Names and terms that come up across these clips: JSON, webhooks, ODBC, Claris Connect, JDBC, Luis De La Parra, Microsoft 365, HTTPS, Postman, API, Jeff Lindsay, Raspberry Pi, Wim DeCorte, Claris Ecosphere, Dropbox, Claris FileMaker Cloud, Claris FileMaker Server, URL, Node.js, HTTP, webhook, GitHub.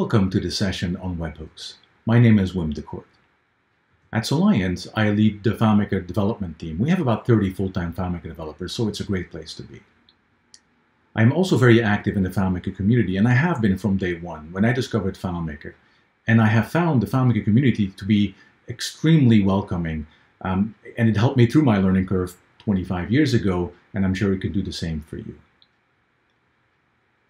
Welcome to the session on webhooks. My name is Wim DeCorte. At Soliant, I lead the FileMaker development team. We have about 30 full-time FileMaker developers, so it's a great place to be. I am also very active in the FileMaker community, and I have been from day one when I discovered FileMaker. And I have found the FileMaker community to be extremely welcoming, and it helped me through my learning curve 25 years ago, and I'm sure it can do the same for you.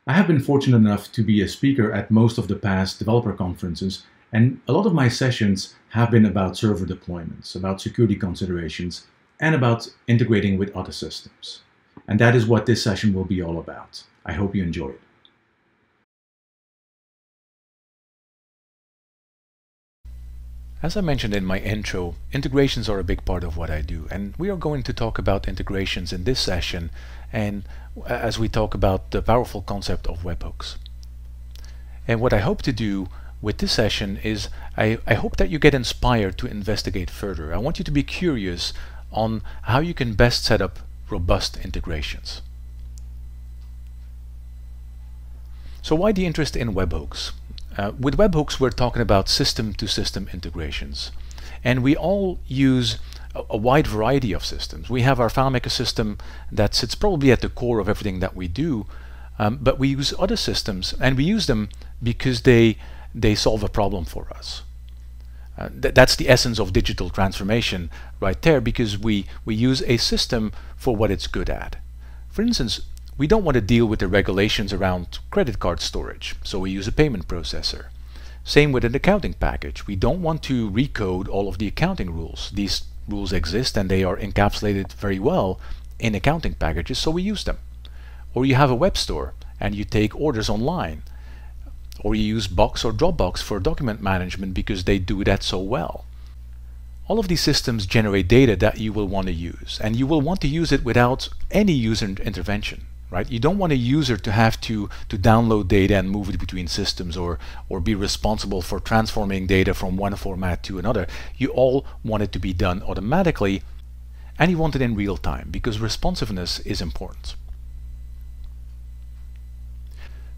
I have been fortunate enough to be a speaker at most of the past developer conferences, and a lot of my sessions have been about server deployments, about security considerations, and about integrating with other systems. And that is what this session will be all about. I hope you enjoy it. As I mentioned in my intro, integrations are a big part of what I do, and we are going to talk about integrations in this session and as we talk about the powerful concept of webhooks. And what I hope to do with this session is I hope that you get inspired to investigate further. I want you to be curious on how you can best set up robust integrations. So why the interest in webhooks? With webhooks, we're talking about system-to-system integrations. And we all use a wide variety of systems. We have our FileMaker system that sits probably at the core of everything that we do, but we use other systems, and we use them because they solve a problem for us. That's the essence of digital transformation right there, because we use a system for what it's good at. For instance, we don't want to deal with the regulations around credit card storage, so we use a payment processor. Same with an accounting package. We don't want to recode all of the accounting rules. These rules exist and they are encapsulated very well in accounting packages, so we use them. Or you have a web store and you take orders online. Or you use Box or Dropbox for document management because they do that so well. All of these systems generate data that you will want to use, and you will want to use it without any user intervention. Right? You don't want a user to have to download data and move it between systems or be responsible for transforming data from one format to another. You all want it to be done automatically, and you want it in real time because responsiveness is important.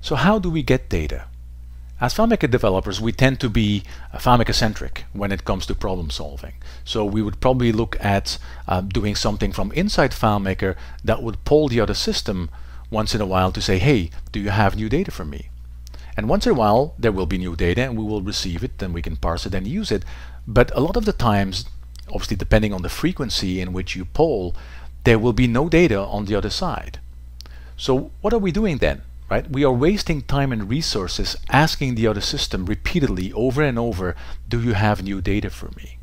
So how do we get data? As FileMaker developers, we tend to be FileMaker-centric when it comes to problem solving. So we would probably look at doing something from inside FileMaker that would poll the other system once in a while to say, hey, do you have new data for me? And once in a while, there will be new data and we will receive it, then we can parse it and use it. But a lot of the times, obviously depending on the frequency in which you poll, there will be no data on the other side. So what are we doing then? Right? We are wasting time and resources asking the other system repeatedly over and over, do you have new data for me?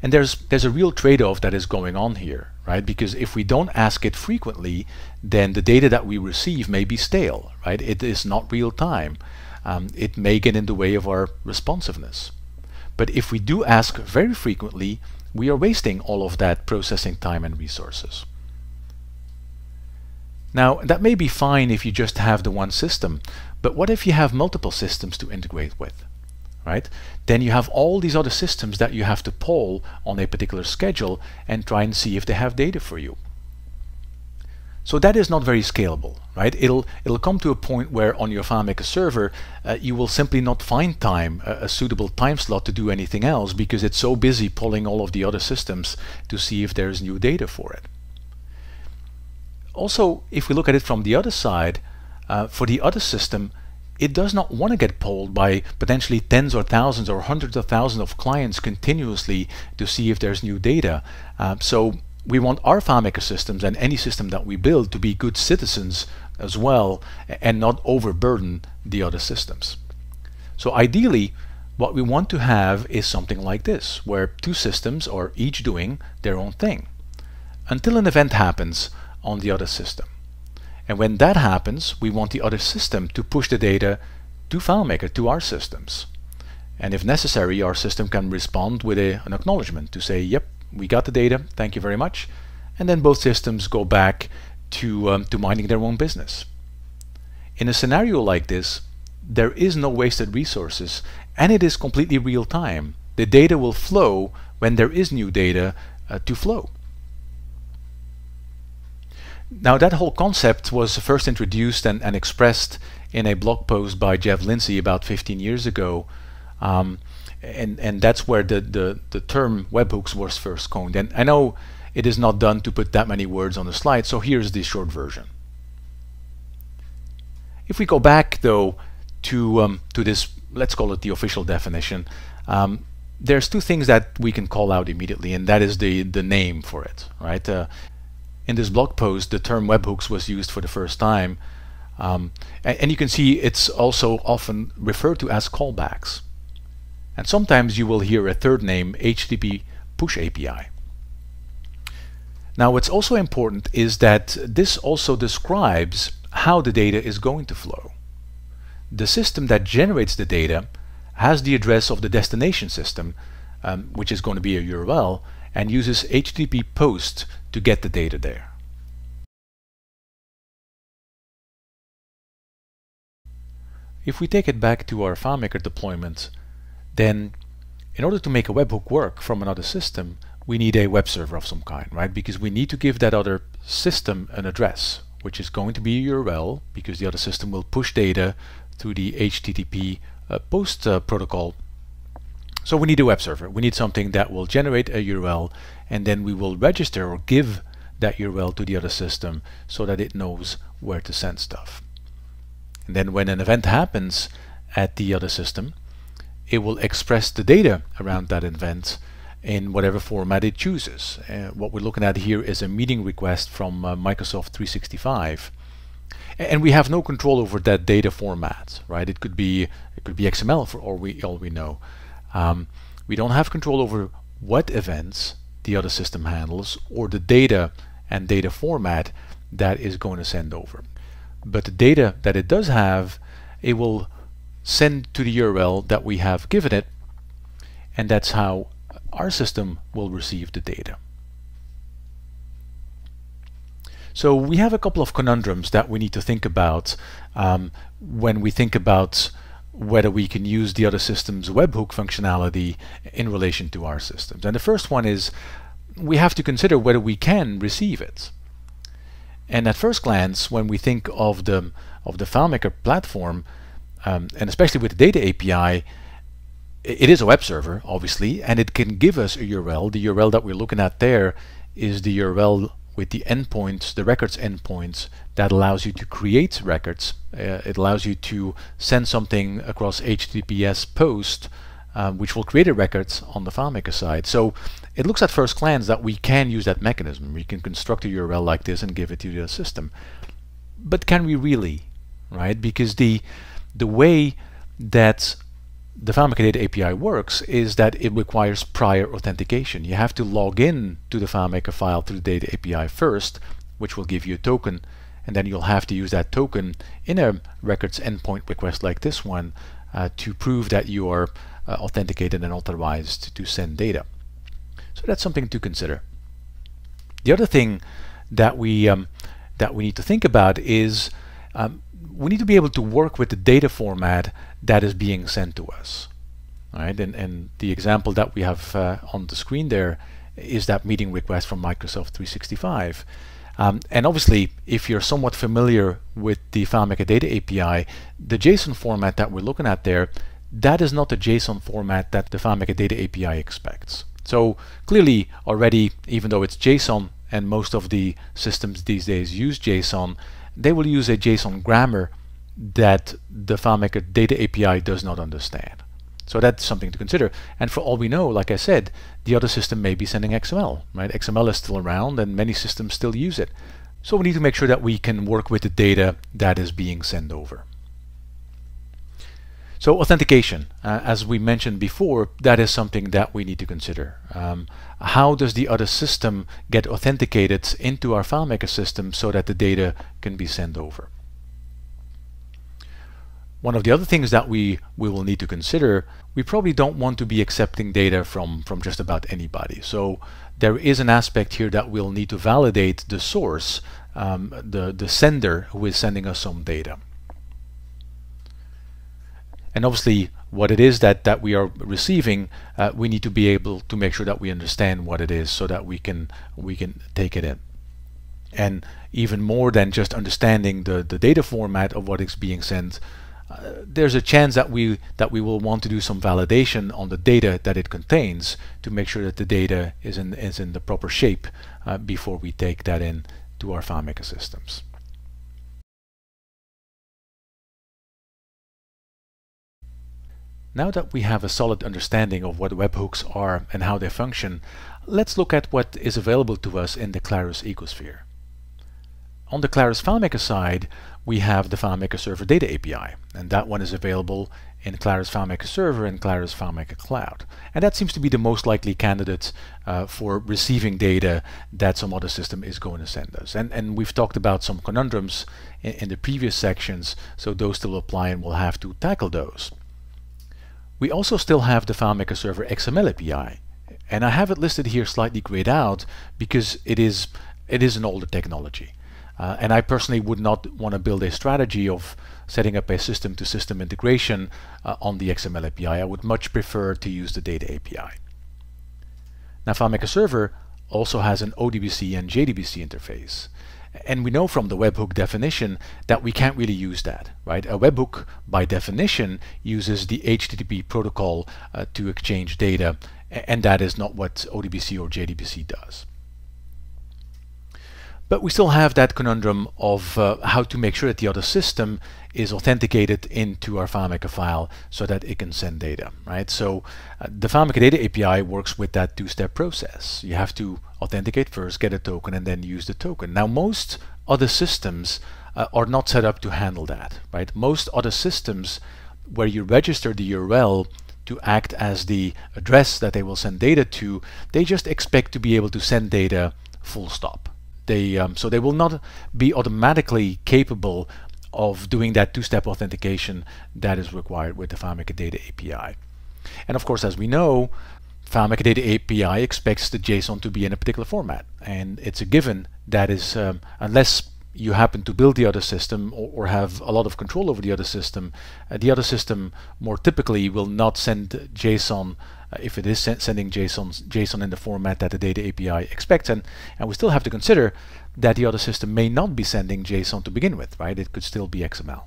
And there's a real trade-off that is going on here, right? Because if we don't ask it frequently, then the data that we receive may be stale, right? It is not real time. It may get in the way of our responsiveness. But if we do ask very frequently, we are wasting all of that processing time and resources. Now, that may be fine if you just have the one system, but what if you have multiple systems to integrate with, right? Then you have all these other systems that you have to poll on a particular schedule and try and see if they have data for you. So that is not very scalable, right? It'll come to a point where on your FileMaker server, you will simply not find time, a suitable time slot to do anything else because it's so busy polling all of the other systems to see if there's new data for it. Also, if we look at it from the other side, for the other system, it does not want to get polled by potentially tens or thousands or hundreds of thousands of clients continuously to see if there's new data. So we want our FileMaker systems and any system that we build to be good citizens as well and not overburden the other systems. So ideally, what we want to have is something like this, where two systems are each doing their own thing until an event happens on the other system. And when that happens, we want the other system to push the data to FileMaker, to our systems. And if necessary, our system can respond with an acknowledgement to say, yep, we got the data, thank you very much. And then both systems go back to minding their own business. In a scenario like this, there is no wasted resources and it is completely real time. The data will flow when there is new data to flow. Now that whole concept was first introduced and expressed in a blog post by Jeff Lindsay about 15 years ago. And that's where the term webhooks was first coined. And I know it is not done to put that many words on the slide, so here's the short version. If we go back though to this, let's call it the official definition, there's two things that we can call out immediately, and that is the name for it, right? In this blog post, the term webhooks was used for the first time, and you can see it's also often referred to as callbacks. And sometimes you will hear a third name, HTTP push API. Now what's also important is that this also describes how the data is going to flow. The system that generates the data has the address of the destination system, which is going to be a URL, and uses HTTP POST to get the data there. If we take it back to our FileMaker deployment, then in order to make a webhook work from another system, we need a web server of some kind, right? Because we need to give that other system an address, which is going to be a URL, because the other system will push data through the HTTP POST protocol. So we need a web server. We need something that will generate a URL, and then we will register or give that URL to the other system so that it knows where to send stuff. And then when an event happens at the other system, it will express the data around that event in whatever format it chooses. What we're looking at here is a meeting request from Microsoft 365. And we have no control over that data format, right? It could be XML for all we know. We don't have control over what events the other system handles or the data and data format that is going to send over. But the data that it does have, it will send to the URL that we have given it, and that's how our system will receive the data. So we have a couple of conundrums that we need to think about when we think about whether we can use the other system's webhook functionality in relation to our systems. And the first one is we have to consider whether we can receive it. And at first glance, when we think of the FileMaker platform, and especially with the data API, it is a web server, obviously, and it can give us a URL. The URL that we're looking at there is the URL with the endpoints, the records endpoints, that allows you to create records. It allows you to send something across HTTPS POST, which will create a record on the FileMaker side. So it looks at first glance that we can use that mechanism. We can construct a URL like this and give it to the system. But can we really, right? Because the way that the FileMaker Data API works is that it requires prior authentication. You have to log in to the FileMaker file through the Data API first, which will give you a token, and then you'll have to use that token in a records endpoint request like this one to prove that you are authenticated and authorized to send data. So that's something to consider. The other thing that we need to think about is we need to be able to work with the data format that is being sent to us, right? And the example that we have on the screen there is that meeting request from Microsoft 365. And obviously, if you're somewhat familiar with the FileMaker Data API, the JSON format that we're looking at there, that is not the JSON format that the FileMaker Data API expects. So clearly already, even though it's JSON, and most of the systems these days use JSON, they will use a JSON grammar that the FileMaker Data API does not understand. So that's something to consider. And for all we know, like I said, the other system may be sending XML, right? XML is still around and many systems still use it. So we need to make sure that we can work with the data that is being sent over. So authentication, as we mentioned before, that is something that we need to consider. How does the other system get authenticated into our FileMaker system so that the data can be sent over? One of the other things that we will need to consider, we probably don't want to be accepting data from just about anybody. So there is an aspect here that we'll need to validate the source, the sender who is sending us some data. And obviously, what it is that we are receiving, we need to be able to make sure that we understand what it is so that we can take it in. And even more than just understanding the data format of what is being sent, there's a chance that we will want to do some validation on the data that it contains to make sure that the data is in the proper shape before we take that in to our FileMaker systems. Now that we have a solid understanding of what webhooks are and how they function, let's look at what is available to us in the Claris ecosphere. On the Claris FileMaker side, we have the FileMaker Server Data API, and that one is available in Claris FileMaker Server and Claris FileMaker Cloud. And that seems to be the most likely candidate for receiving data that some other system is going to send us. And we've talked about some conundrums in the previous sections, so those still apply and we'll have to tackle those. We also still have the FileMaker Server XML API, and I have it listed here slightly grayed out because it is an older technology. And I personally would not want to build a strategy of setting up a system-to-system integration on the XML API. I would much prefer to use the data API. Now, FileMaker Server also has an ODBC and JDBC interface. And we know from the webhook definition that we can't really use that, right? A webhook, by definition, uses the HTTP protocol to exchange data, and that is not what ODBC or JDBC does. But we still have that conundrum of how to make sure that the other system is authenticated into our FileMaker file so that it can send data, right? So the FileMaker Data API works with that two-step process. You have to authenticate first, get a token, and then use the token. Now, most other systems are not set up to handle that, right? Most other systems where you register the URL to act as the address that they will send data to, they just expect to be able to send data full stop. So they will not be automatically capable of doing that two-step authentication that is required with the FileMaker Data API. And of course, as we know, FileMaker Data API expects the JSON to be in a particular format, and it's a given that is, unless you happen to build the other system or have a lot of control over the other system more typically will not send JSON if it is sending JSON in the format that the data API expects. And we still have to consider that the other system may not be sending JSON to begin with, right? It could still be XML.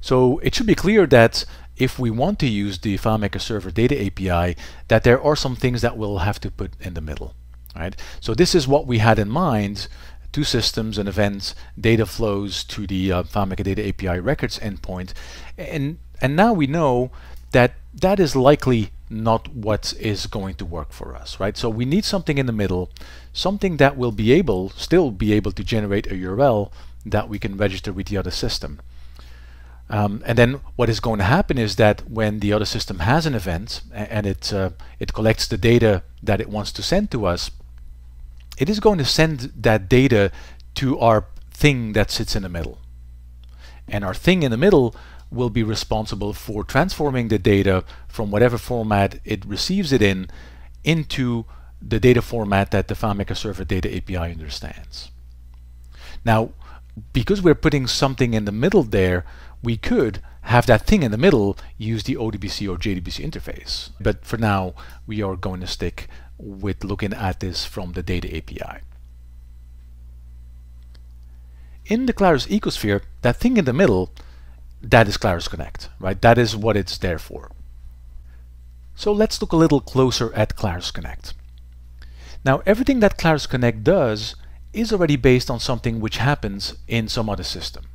So it should be clear that if we want to use the FileMaker Server Data API, that there are some things that we'll have to put in the middle, right? So this is what we had in mind: two systems and events, data flows to the FileMaker Data API records endpoint. And now we know that that is likely not what is going to work for us, right? So we need something in the middle, something that will be able, still be able to generate a URL that we can register with the other system. And then what is going to happen is that when the other system has an event and it collects the data that it wants to send to us, it is going to send that data to our thing that sits in the middle. And our thing in the middle will be responsible for transforming the data from whatever format it receives it in into the data format that the FileMaker Server Data API understands. Now, because we're putting something in the middle there, we could have that thing in the middle use the ODBC or JDBC interface. But for now, we are going to stick with looking at this from the data API. In the Claris ecosphere, that thing in the middle, that is Claris Connect, right? That is what it's there for. So let's look a little closer at Claris Connect. Now, everything that Claris Connect does is already based on something which happens in some other system.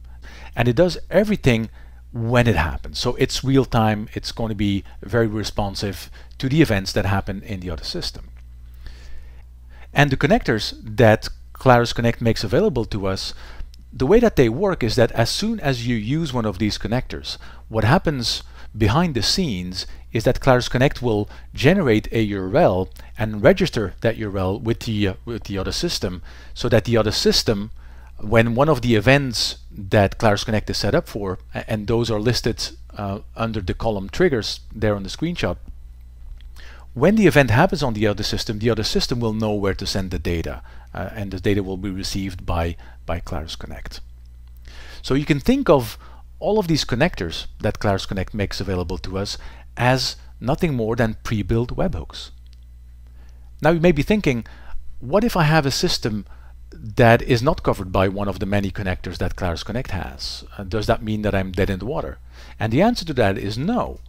And it does everything when it happens. So it's real time, it's going to be very responsive to the events that happen in the other system. And the connectors that Claris Connect makes available to us, the way that they work is that as soon as you use one of these connectors, what happens behind the scenes is that Claris Connect will generate a URL and register that URL with the other system, so that the other system, when one of the events that Claris Connect is set up for, and those are listed under the column triggers there on the screenshot, when the event happens on the other system will know where to send the data, and the data will be received by Claris Connect. So you can think of all of these connectors that Claris Connect makes available to us as nothing more than pre-built webhooks. Now you may be thinking, what if I have a system that is not covered by one of the many connectors that Claris Connect has? Does that mean that I'm dead in the water? And the answer to that is no,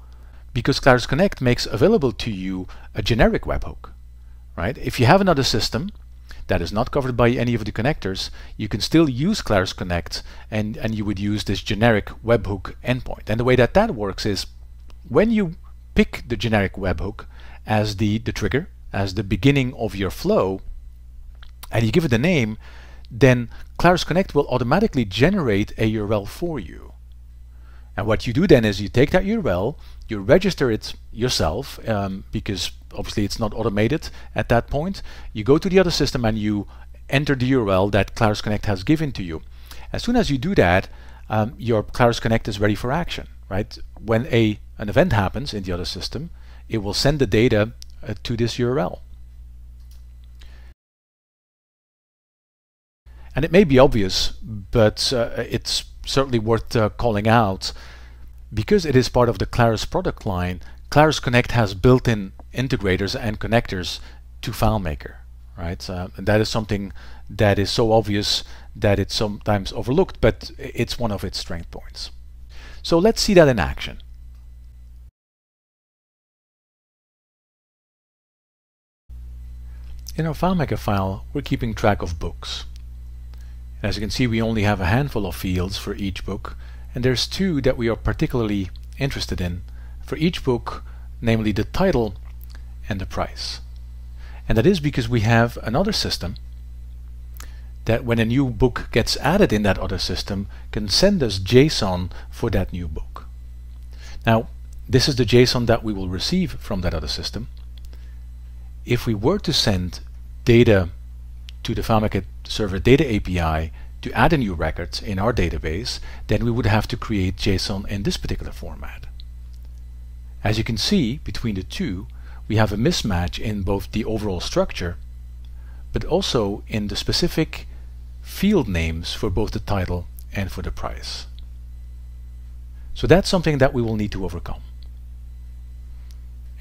because Claris Connect makes available to you a generic webhook, right? If you have another system that is not covered by any of the connectors, you can still use Claris Connect, and you would use this generic webhook endpoint. And the way that that works is when you pick the generic webhook as the trigger, as the beginning of your flow, and you give it a name, then Claris Connect will automatically generate a URL for you. And what you do then is you take that URL, you register it yourself, because obviously it's not automated at that point. You go to the other system and you enter the URL that Claris Connect has given to you. As soon as you do that, your Claris Connect is ready for action, right? When an event happens in the other system, it will send the data to this URL. And it may be obvious, but it's certainly worth calling out. Because it is part of the Claris product line, Claris Connect has built-in integrators and connectors to FileMaker, right? And that is something that is so obvious that it's sometimes overlooked, but it's one of its strength points. So let's see that in action. In our FileMaker file, we're keeping track of books. As you can see, we only have a handful of fields for each book, and there's two that we are particularly interested in for each book, namely the title and the price. And that is because we have another system that, when a new book gets added in that other system, can send us JSON for that new book. Now, this is the JSON that we will receive from that other system. If we were to send data to the FileMaker Server Data API to add a new record in our database, then we would have to create JSON in this particular format. As you can see, between the two, we have a mismatch in both the overall structure, but also in the specific field names for both the title and for the price. So that's something that we will need to overcome.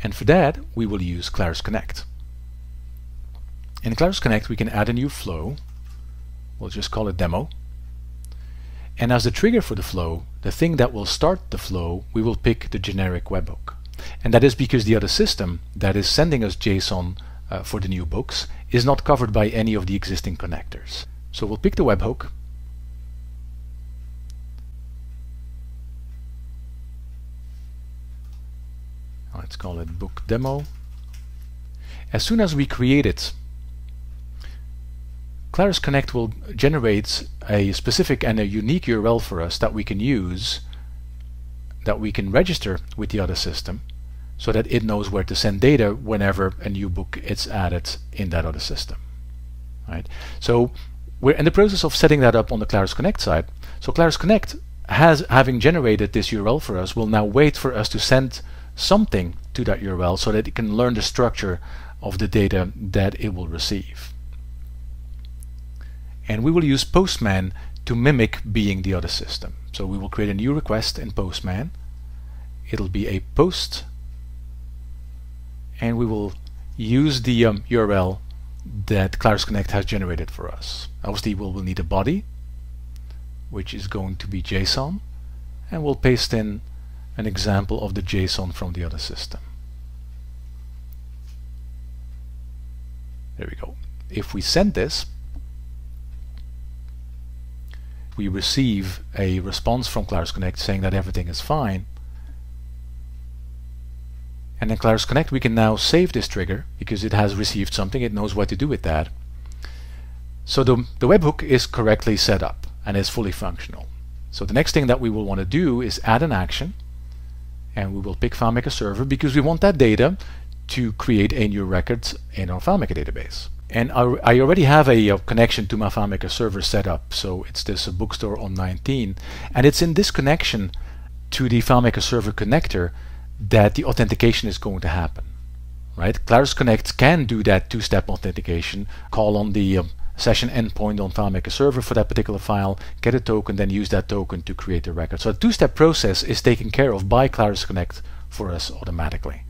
And for that, we will use Claris Connect. In Claris Connect, we can add a new flow. We'll just call it demo. And as the trigger for the flow, the thing that will start the flow, we will pick the generic webhook. And that is because the other system that is sending us JSON for the new books is not covered by any of the existing connectors. So we'll pick the webhook. Let's call it book demo. As soon as we create it, Claris Connect will generate a specific and a unique URL for us that we can use, that we can register with the other system, so that it knows where to send data whenever a new book is added in that other system. Right? So we're in the process of setting that up on the Claris Connect side. So Claris Connect, having generated this URL for us, will now wait for us to send something to that URL so that it can learn the structure of the data that it will receive. And we will use Postman to mimic being the other system. So we will create a new request in Postman. It'll be a post, and we will use the URL that Claris Connect has generated for us. Obviously, we will need a body, which is going to be JSON, and we'll paste in an example of the JSON from the other system. There we go. If we send this, we receive a response from Claris Connect saying that everything is fine. And in Claris Connect, we can now save this trigger because it has received something. It knows what to do with that. So the webhook is correctly set up and is fully functional. So the next thing that we will want to do is add an action, and we will pick FileMaker Server because we want that data to create a new record in our FileMaker database. And I already have a connection to my FileMaker server set up, so it's this bookstore on 19, and it's in this connection to the FileMaker server connector that the authentication is going to happen. Right? Claris Connect can do that two-step authentication, call on the session endpoint on FileMaker server for that particular file, get a token, then use that token to create the record. So a two-step process is taken care of by Claris Connect for us automatically.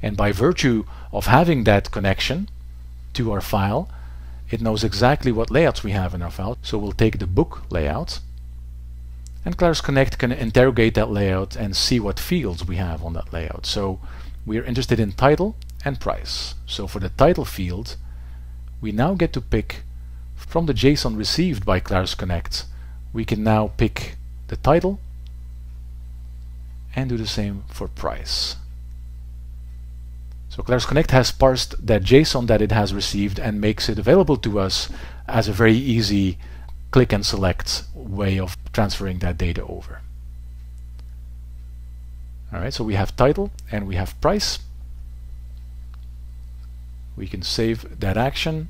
And by virtue of having that connection to our file. It knows exactly what layouts we have in our file, so we'll take the book layout, and Claris Connect can interrogate that layout and see what fields we have on that layout. So we're interested in title and price. So for the title field, we now get to pick from the JSON received by Claris Connect. We can now pick the title and do the same for price. So Claris Connect has parsed that JSON that it has received and makes it available to us as a very easy click and select way of transferring that data over. Alright, so we have title and we have price. We can save that action,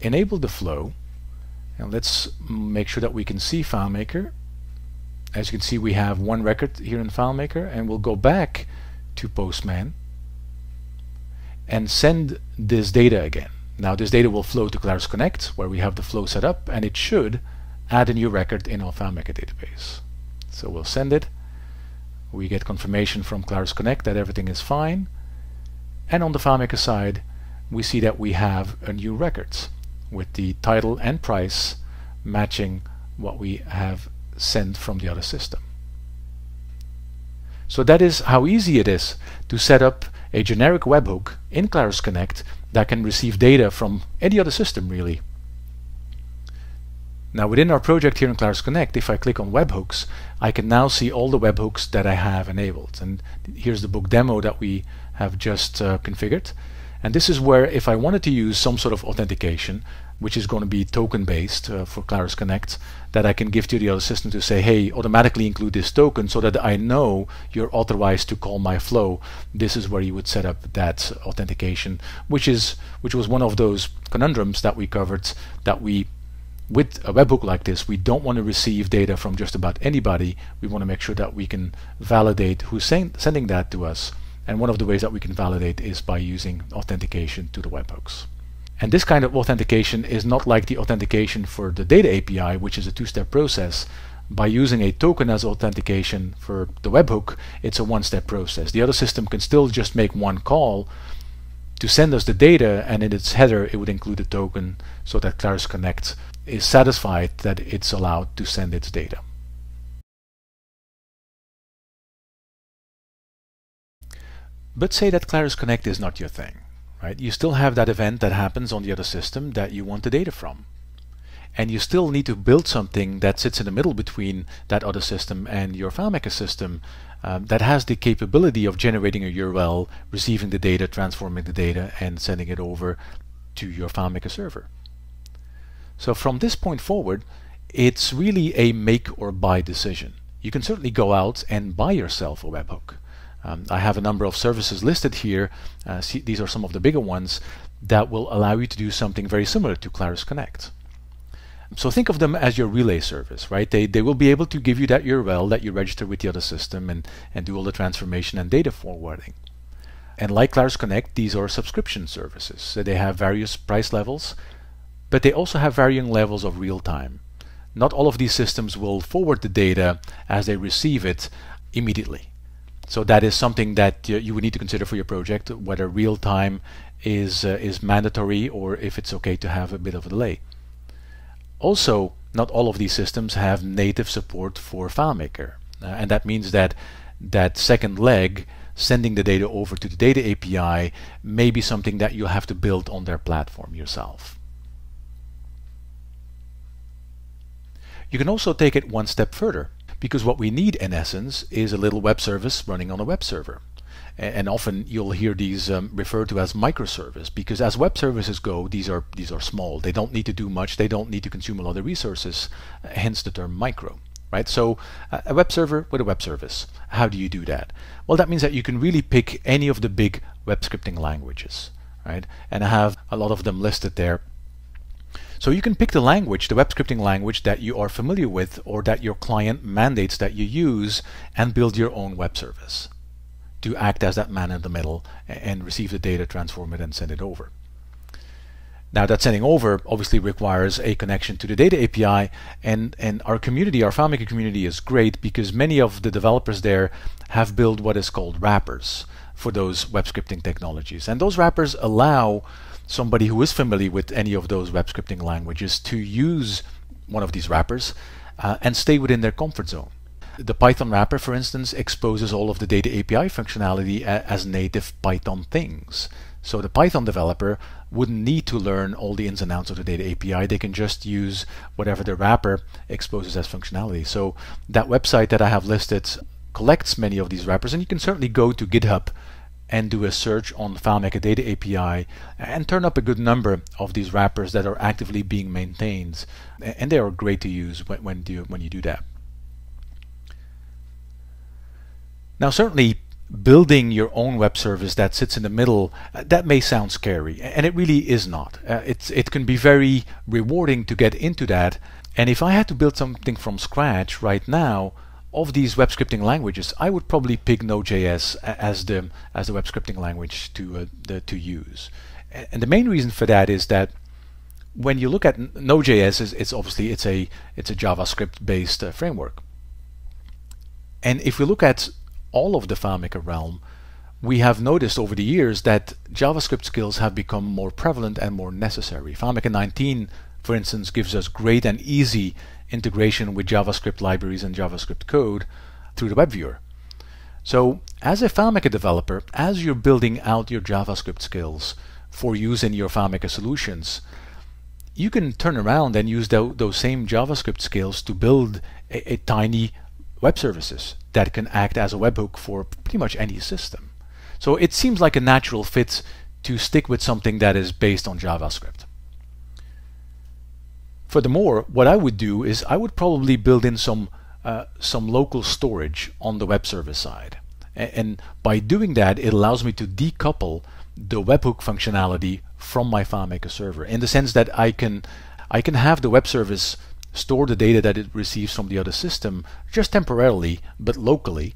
enable the flow, and let's make sure that we can see FileMaker. As you can see, we have one record here in FileMaker, and we'll go back to Postman and send this data again. Now this data will flow to Claris Connect, where we have the flow set up, and it should add a new record in our FileMaker database. So we'll send it. We get confirmation from Claris Connect that everything is fine, and on the FileMaker side we see that we have a new record with the title and price matching what we have sent from the other system. So that is how easy it is to set up a generic webhook in Claris Connect that can receive data from any other system, really. Now within our project here in Claris Connect, if I click on webhooks, I can now see all the webhooks that I have enabled. And here's the book demo that we have just configured. And this is where, if I wanted to use some sort of authentication, which is going to be token-based for Claris Connect, that I can give to the other system to say, hey, automatically include this token so that I know you're authorized to call my flow. This is where you would set up that authentication, which was one of those conundrums that we covered, that we, with a webhook like this, we don't want to receive data from just about anybody. We want to make sure that we can validate who's sending that to us. And one of the ways that we can validate is by using authentication to the webhooks. And this kind of authentication is not like the authentication for the data API, which is a two-step process. By using a token as authentication for the webhook, it's a one-step process. The other system can still just make one call to send us the data, and in its header it would include a token so that Claris Connect is satisfied that it's allowed to send its data. But say that Claris Connect is not your thing. You still have that event that happens on the other system that you want the data from. And you still need to build something that sits in the middle between that other system and your FileMaker system that has the capability of generating a URL, receiving the data, transforming the data, and sending it over to your FileMaker server. So from this point forward, it's really a make or buy decision. You can certainly go out and buy yourself a webhook. I have a number of services listed here, these are some of the bigger ones, that will allow you to do something very similar to Claris Connect. So think of them as your relay service, right? They will be able to give you that URL that you register with the other system and do all the transformation and data forwarding. And like Claris Connect, these are subscription services. So they have various price levels, but they also have varying levels of real time. Not all of these systems will forward the data as they receive it immediately. So that is something that you would need to consider for your project, whether real time is mandatory or if it's okay to have a bit of a delay. Also, not all of these systems have native support for FileMaker, and that means that that second leg, sending the data over to the data API, may be something that you'll have to build on their platform yourself. You can also take it one step further, because what we need in essence is a little web service running on a web server. And often you'll hear these referred to as microservice, because as web services go, these are small. They don't need to do much, they don't need to consume a lot of resources, hence the term micro. Right? So a web server with a web service, how do you do that? Well, that means that you can really pick any of the big web scripting languages, right? And I have a lot of them listed there. So you can pick the language, the web scripting language that you are familiar with or that your client mandates that you use, and build your own web service to act as that man in the middle and receive the data, transform it, and send it over. Now that sending over obviously requires a connection to the data API, and our community, our FileMaker community, is great because many of the developers there have built what is called wrappers for those web scripting technologies. And those wrappers allow somebody who is familiar with any of those web scripting languages to use one of these wrappers and stay within their comfort zone. The Python wrapper, for instance, exposes all of the data API functionality as native Python things. So the Python developer wouldn't need to learn all the ins and outs of the data API. They can just use whatever the wrapper exposes as functionality. So that website that I have listed collects many of these wrappers, and you can certainly go to GitHub and do a search on FileMaker Data API and turn up a good number of these wrappers that are actively being maintained, and they are great to use when you do that. Now, certainly building your own web service that sits in the middle, that may sound scary, and it really is not. It can be very rewarding to get into that, and if I had to build something from scratch right now of these web scripting languages, I would probably pick Node.js as the web scripting language to use. And the main reason for that is that when you look at Node.js, it's obviously a JavaScript-based framework. And if we look at all of the FileMaker realm, we have noticed over the years that JavaScript skills have become more prevalent and more necessary. FileMaker 19, for instance, gives us great and easy integration with JavaScript libraries and JavaScript code through the web viewer. So as a FileMaker developer, as you're building out your JavaScript skills for use in your FileMaker solutions, you can turn around and use those same JavaScript skills to build a tiny web services that can act as a webhook for pretty much any system. So it seems like a natural fit to stick with something that is based on JavaScript. Furthermore, what I would do is I would probably build in some local storage on the web server side. And by doing that, it allows me to decouple the webhook functionality from my FileMaker server, in the sense that I can have the web service store the data that it receives from the other system just temporarily but locally,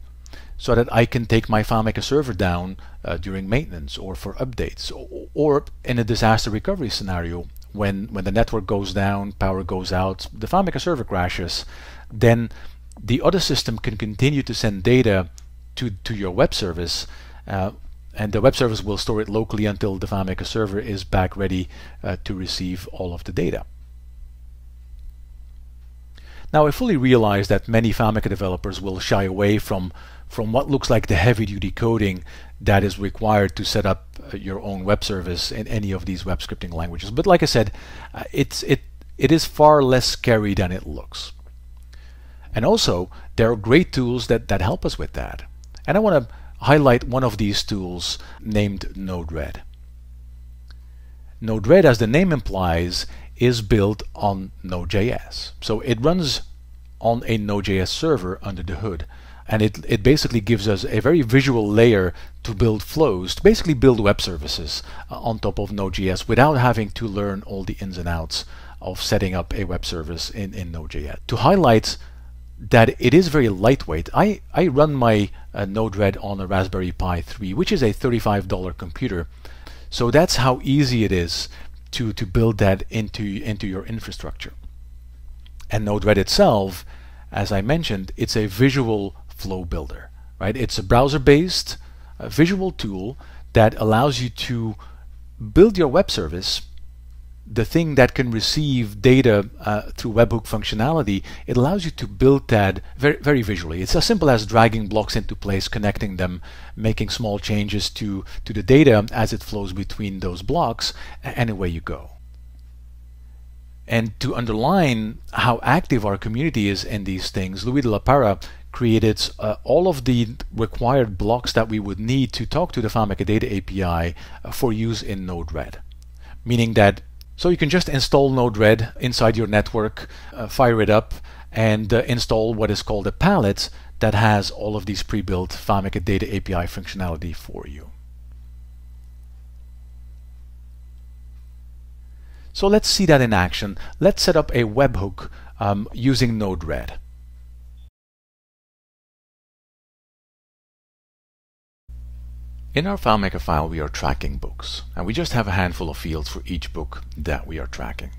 so that I can take my FileMaker server down during maintenance or for updates, or in a disaster recovery scenario when the network goes down, power goes out, the FileMaker server crashes, then the other system can continue to send data to your web service, and the web service will store it locally until the FileMaker server is back ready to receive all of the data. Now, I fully realize that many FileMaker developers will shy away from what looks like the heavy-duty coding that is required to set up your own web service in any of these web scripting languages. But like I said, it is far less scary than it looks. And also, there are great tools that help us with that. And I want to highlight one of these tools named Node-RED. Node-RED, as the name implies, is built on Node.js. So it runs on a Node.js server under the hood, and it basically gives us a very visual layer to build flows, to basically build web services on top of Node.js without having to learn all the ins and outs of setting up a web service in Node.js. To highlight that it is very lightweight, I run my Node-RED on a Raspberry Pi 3, which is a $35 computer. So that's how easy it is to build that into your infrastructure. And Node-RED itself, as I mentioned, it's a visual flow builder, right? It's a browser-based visual tool that allows you to build your web service, the thing that can receive data through webhook functionality. It allows you to build that very, very visually. It's as simple as dragging blocks into place, connecting them, making small changes to the data as it flows between those blocks, and away you go. And to underline how active our community is in these things, Luis De La Parra created all of the required blocks that we would need to talk to the FileMaker Data API for use in Node-RED, meaning that so you can just install Node-RED inside your network, fire it up, and install what is called a palette that has all of these pre-built FileMaker Data API functionality for you. So let's see that in action. Let's set up a webhook using Node-RED. In our FileMaker file, we are tracking books, and we just have a handful of fields for each book that we are tracking.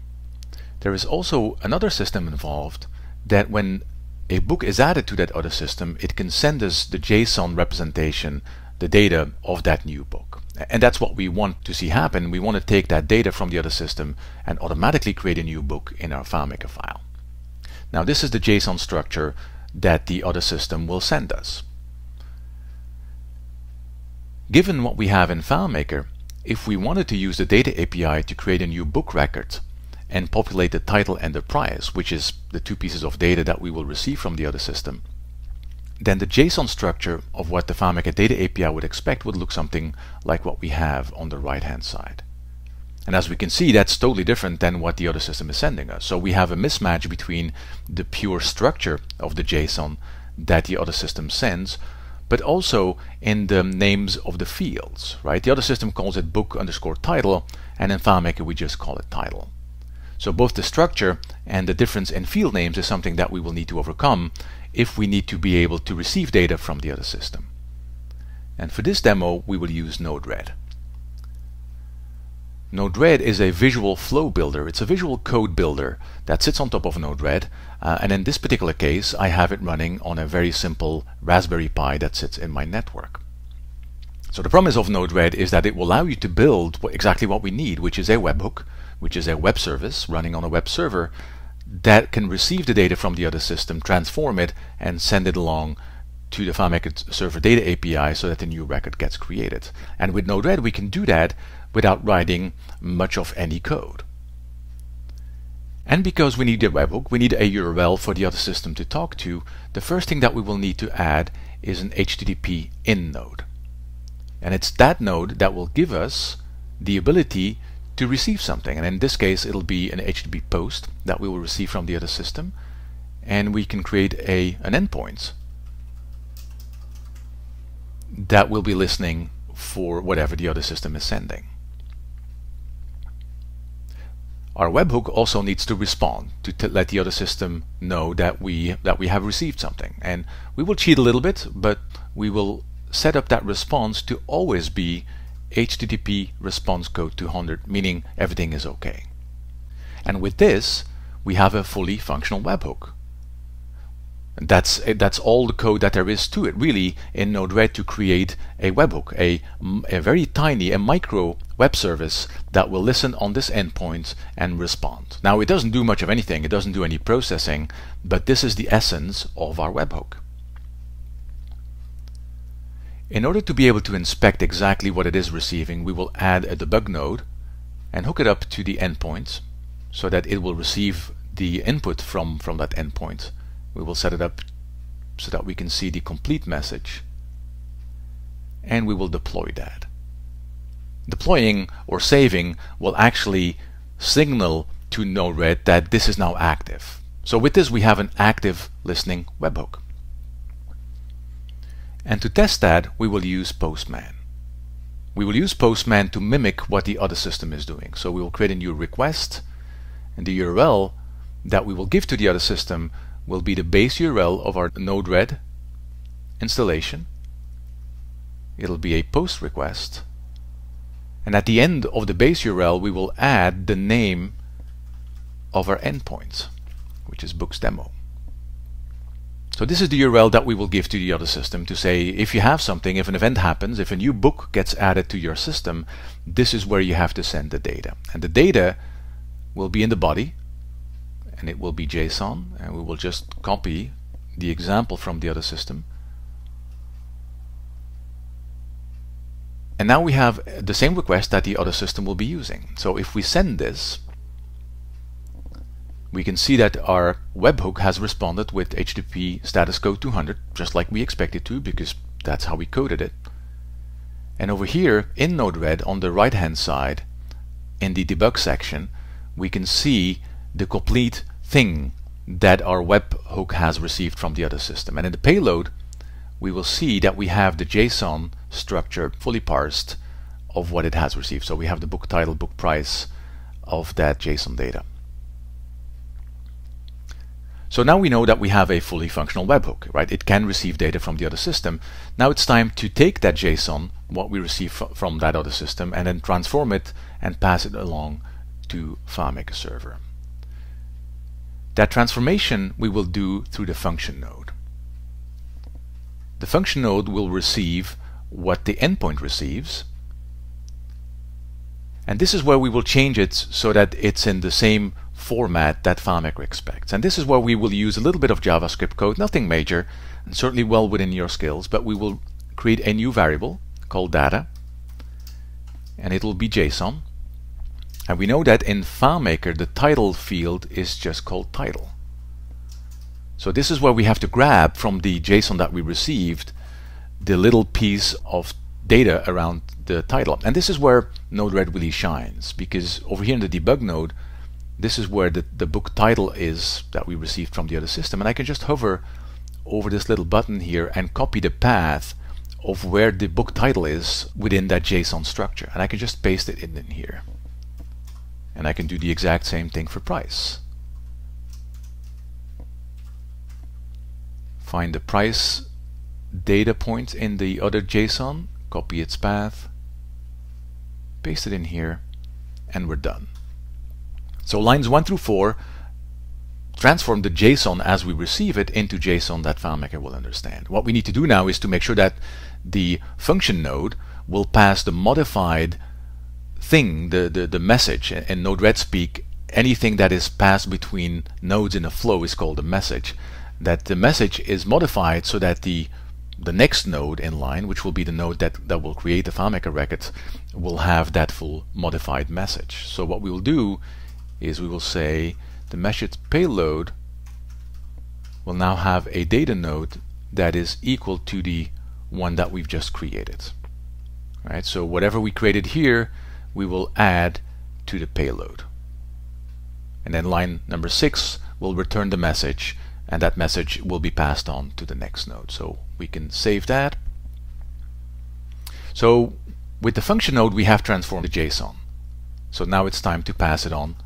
There is also another system involved that when a book is added to that other system, it can send us the JSON representation the data of that new book. And that's what we want to see happen. We want to take that data from the other system and automatically create a new book in our FileMaker file. Now this is the JSON structure that the other system will send us. Given what we have in FileMaker, if we wanted to use the data API to create a new book record and populate the title and the price, which is the two pieces of data that we will receive from the other system, then the JSON structure of what the FileMaker data API would expect would look something like what we have on the right-hand side. And as we can see, that's totally different than what the other system is sending us. So we have a mismatch between the pure structure of the JSON that the other system sends, but also in the names of the fields, right? The other system calls it book underscore title, and in FileMaker we just call it title. So both the structure and the difference in field names is something that we will need to overcome if we need to be able to receive data from the other system. And for this demo, we will use Node-RED. Node-RED is a visual flow builder. It's a visual code builder that sits on top of Node-RED. And in this particular case, I have it running on a very simple Raspberry Pi that sits in my network. So the promise of Node-RED is that it will allow you to build exactly what we need, which is a webhook, which is a web service running on a web server that can receive the data from the other system, transform it, and send it along to the FileMaker Server data API so that the new record gets created. And with Node-RED, we can do that without writing much of any code. And because we need a webhook, we need a URL for the other system to talk to, the first thing that we will need to add is an HTTP in node. And it's that node that will give us the ability to receive something, and in this case it'll be an HTTP post that we will receive from the other system, and we can create an endpoint that will be listening for whatever the other system is sending. Our webhook also needs to respond to let the other system know that we have received something, and we will cheat a little bit, but we will set up that response to always be HTTP response code 200, meaning everything is okay. And with this, we have a fully functional webhook. And that's all the code that there is to it, really, in Node-RED to create a webhook, a very tiny, a micro web service that will listen on this endpoint and respond. Now, it doesn't do much of anything. It doesn't do any processing, but this is the essence of our webhook. In order to be able to inspect exactly what it is receiving, we will add a debug node and hook it up to the endpoint so that it will receive the input from that endpoint. We will set it up so that we can see the complete message, and we will deploy that. Deploying or saving will actually signal to Node-RED that this is now active. So with this, we have an active listening webhook. And to test that, we will use Postman. We will use Postman to mimic what the other system is doing. So we will create a new request, and the URL that we will give to the other system will be the base URL of our Node-RED installation. It'll be a post request, and at the end of the base URL we will add the name of our endpoint, which is books demo. So this is the URL that we will give to the other system to say, if you have something, if an event happens, if a new book gets added to your system, this is where you have to send the data. And the data will be in the body, and it will be JSON, and we will just copy the example from the other system. And now we have the same request that the other system will be using. So if we send this, we can see that our webhook has responded with HTTP status code 200, just like we expected to, because that's how we coded it. And over here in Node-RED, on the right-hand side, in the debug section, we can see the complete thing that our webhook has received from the other system. And in the payload, we will see that we have the JSON structure fully parsed of what it has received. So we have the book title, book price of that JSON data. So now we know that we have a fully functional webhook, right? It can receive data from the other system. Now it's time to take that JSON, what we receive from that other system, and then transform it and pass it along to FileMaker Server. That transformation we will do through the function node. The function node will receive what the endpoint receives. And this is where we will change it so that it's in the same format that FileMaker expects. And this is where we will use a little bit of JavaScript code, nothing major, and certainly well within your skills, but we will create a new variable called data, and it'll be JSON. And we know that in FileMaker the title field is just called title. So this is where we have to grab from the JSON that we received the little piece of data around the title. And this is where Node-RED really shines, because over here in the debug node, this is where the book title is that we received from the other system. And I can just hover over this little button here and copy the path of where the book title is within that JSON structure. And I can just paste it in here. And I can do the exact same thing for price. Find the price data point in the other JSON, copy its path, paste it in here, and we're done. So lines 1 through 4 transform the JSON as we receive it into JSON that FileMaker will understand. What we need to do now is to make sure that the function node will pass the modified thing, the message. In Node-RED speak, anything that is passed between nodes in a flow is called a message. That the message is modified so that the next node in line, which will be the node that will create the FileMaker record, will have that full modified message. So what we will do is we will say the message payload will now have a data node that is equal to the one that we've just created. All right, so whatever we created here, we will add to the payload. And then line number 6 will return the message, and that message will be passed on to the next node. So we can save that. So with the function node, we have transformed the JSON. So now it's time to pass it on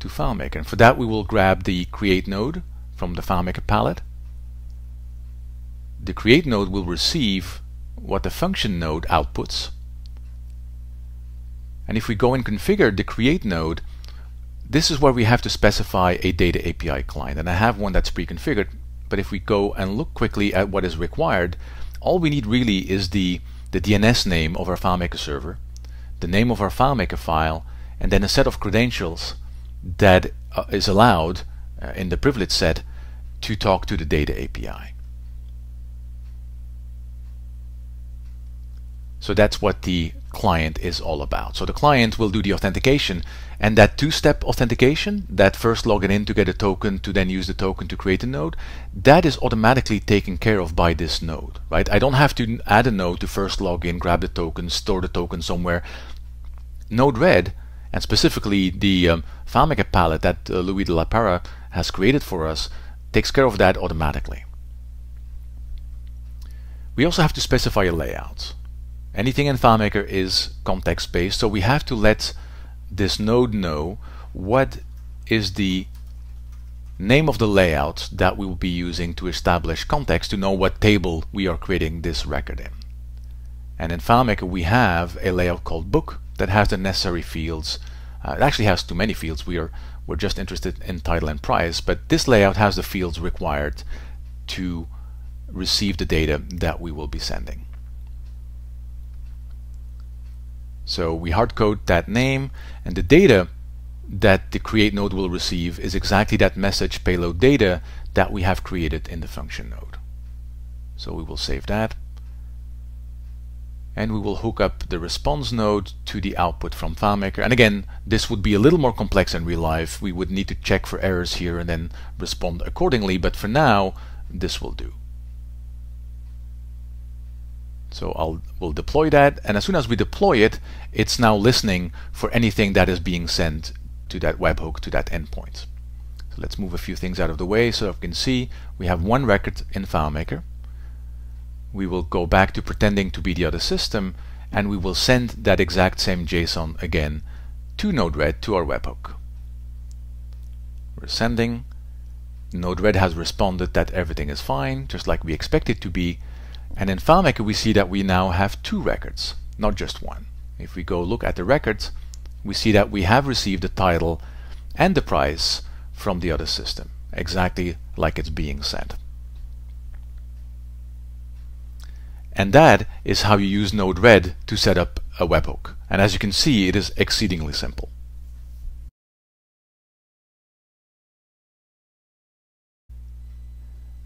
to FileMaker. And for that, we will grab the create node from the FileMaker palette. The create node will receive what the function node outputs. And if we go and configure the create node, this is where we have to specify a data API client. And I have one that's pre-configured, but if we go and look quickly at what is required, all we need really is the DNS name of our FileMaker server, the name of our FileMaker file, and then a set of credentials that is allowed in the privilege set to talk to the data API. So that's what the client is all about. So the client will do the authentication, and that two-step authentication, that first login in to get a token to then use the token to create a node, that is automatically taken care of by this node, right? I don't have to add a node to first log in, grab the token, store the token somewhere. Node-RED, and specifically the FileMaker palette that Luis De La Parra has created for us, takes care of that automatically. We also have to specify a layout. Anything in FileMaker is context-based, so we have to let this node know what is the name of the layout that we will be using to establish context, to know what table we are creating this record in. And in FileMaker we have a layout called book that has the necessary fields. It actually has too many fields. We're just interested in title and price, but this layout has the fields required to receive the data that we will be sending. So we hardcode that name, and the data that the create node will receive is exactly that message payload data that we have created in the function node. So we will save that, and we will hook up the response node to the output from FileMaker. And again, this would be a little more complex in real life. We would need to check for errors here and then respond accordingly, but for now this will do. So we'll deploy that, and as soon as we deploy it, it's now listening for anything that is being sent to that webhook, to that endpoint. So let's move a few things out of the way so that we can see we have one record in FileMaker. We will go back to pretending to be the other system, and we will send that exact same JSON again to Node-RED, to our webhook. We're sending. Node-RED has responded that everything is fine, just like we expect it to be. And in FileMaker we see that we now have two records, not just one. If we go look at the records, we see that we have received the title and the price from the other system, exactly like it's being sent. And that is how you use Node-RED to set up a webhook. And as you can see, it is exceedingly simple.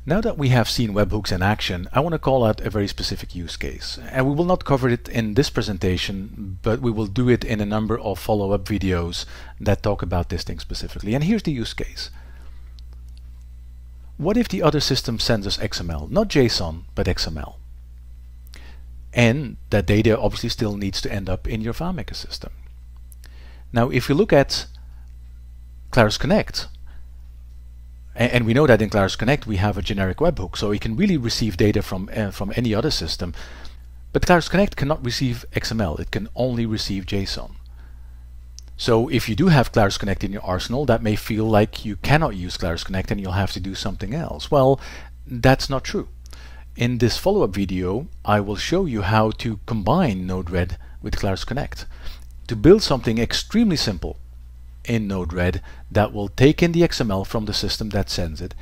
Now that we have seen webhooks in action, I want to call out a very specific use case. And we will not cover it in this presentation, but we will do it in a number of follow-up videos that talk about this thing specifically. And here's the use case. What if the other system sends us XML? Not JSON, but XML. And that data obviously still needs to end up in your FileMaker system. Now, if you look at Claris Connect, and we know that in Claris Connect we have a generic webhook, so we can really receive data from any other system. But Claris Connect cannot receive XML, it can only receive JSON. So if you do have Claris Connect in your arsenal, that may feel like you cannot use Claris Connect and you'll have to do something else. Well, that's not true. In this follow-up video, I will show you how to combine Node-RED with Claris Connect to build something extremely simple in Node-RED that will take in the XML from the system that sends it,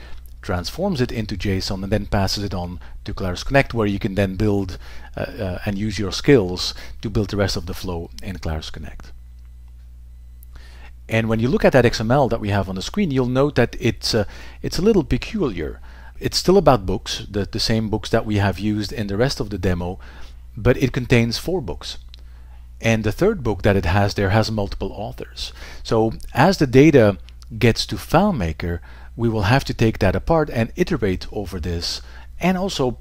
transforms it into JSON, and then passes it on to Claris Connect, where you can then build and use your skills to build the rest of the flow in Claris Connect. And when you look at that XML that we have on the screen, you'll note that it's a little peculiar. It's still about books, the same books that we have used in the rest of the demo, but it contains 4 books. And the third book that it has there has multiple authors. So as the data gets to FileMaker, we will have to take that apart and iterate over this. And also,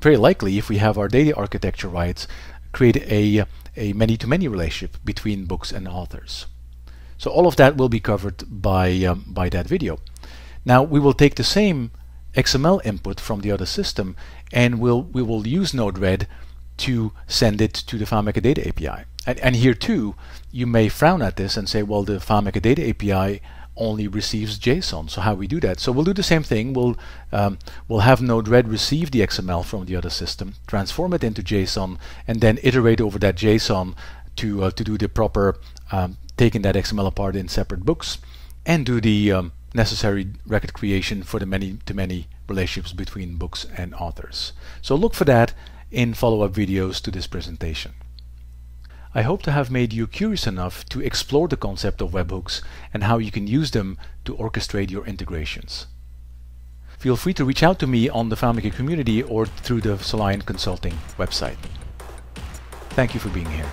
very likely, if we have our data architecture right, create a many-to-many relationship between books and authors. So all of that will be covered by that video. Now, we will take the same XML input from the other system, and we will use Node-RED to send it to the FileMaker Data API. And here too, you may frown at this and say, well, the FileMaker Data API only receives JSON, so how we do that? So we'll do the same thing. We'll have Node-RED receive the XML from the other system, transform it into JSON, and then iterate over that JSON to do the proper taking that XML apart in separate books, and do the necessary record creation for the many-to-many relationships between books and authors. So look for that in follow-up videos to this presentation. I hope to have made you curious enough to explore the concept of webhooks and how you can use them to orchestrate your integrations. Feel free to reach out to me on the FileMaker community or through the Soliant Consulting website. Thank you for being here.